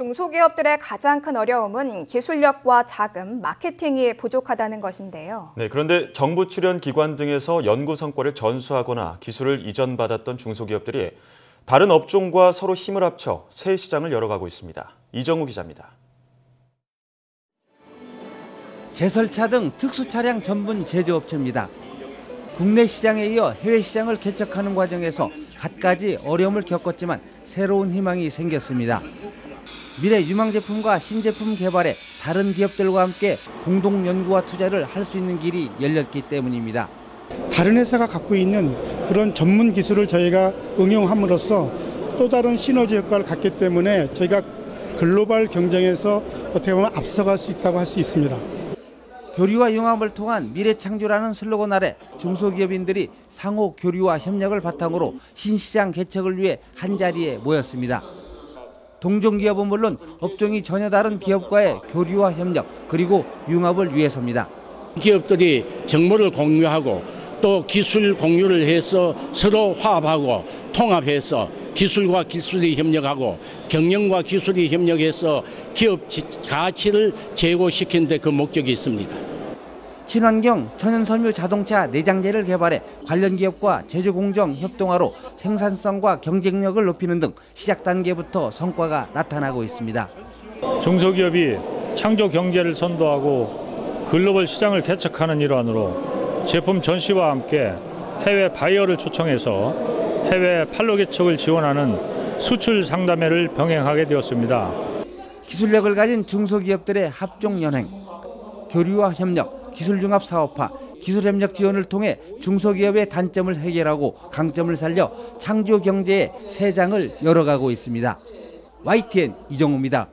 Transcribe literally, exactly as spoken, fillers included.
중소기업들의 가장 큰 어려움은 기술력과 자금, 마케팅이 부족하다는 것인데요. 네, 그런데 정부 출연 기관 등에서 연구 성과를 전수하거나 기술을 이전받았던 중소기업들이 다른 업종과 서로 힘을 합쳐 새 시장을 열어가고 있습니다. 이정우 기자입니다. 제설차 등 특수차량 전문 제조업체입니다. 국내 시장에 이어 해외 시장을 개척하는 과정에서 갖가지 어려움을 겪었지만 새로운 희망이 생겼습니다. 미래 유망 제품과 신제품 개발에 다른 기업들과 함께 공동 연구와 투자를 할 수 있는 길이 열렸기 때문입니다. 다른 회사가 갖고 있는 그런 전문 기술을 저희가 응용함으로써 또 다른 시너지 효과를 갖기 때문에 저희가 글로벌 경쟁에서 어떻게 보면 앞서갈 수 있다고 할 수 있습니다. 교류와 융합을 통한 미래 창조라는 슬로건 아래 중소기업인들이 상호 교류와 협력을 바탕으로 신시장 개척을 위해 한자리에 모였습니다. 동종 기업은 물론 업종이 전혀 다른 기업과의 교류와 협력 그리고 융합을 위해서입니다. 기업들이 정보를 공유하고 또 기술 공유를 해서 서로 화합하고 통합해서 기술과 기술이 협력하고 경영과 기술이 협력해서 기업 가치를 제고시키는 데 그 목적이 있습니다. 친환경, 천연섬유 자동차 내장재를 개발해 관련 기업과 제조공정 협동화로 생산성과 경쟁력을 높이는 등 시작 단계부터 성과가 나타나고 있습니다. 중소기업이 창조 경제를 선도하고 글로벌 시장을 개척하는 일환으로 제품 전시와 함께 해외 바이어를 초청해서 해외 판로 개척을 지원하는 수출 상담회를 병행하게 되었습니다. 기술력을 가진 중소기업들의 합종 연행, 교류와 협력, 기술융합 사업화, 기술협력 지원을 통해 중소기업의 단점을 해결하고 강점을 살려 창조 경제의 새 장을 열어가고 있습니다. 와이티엔 이정우입니다.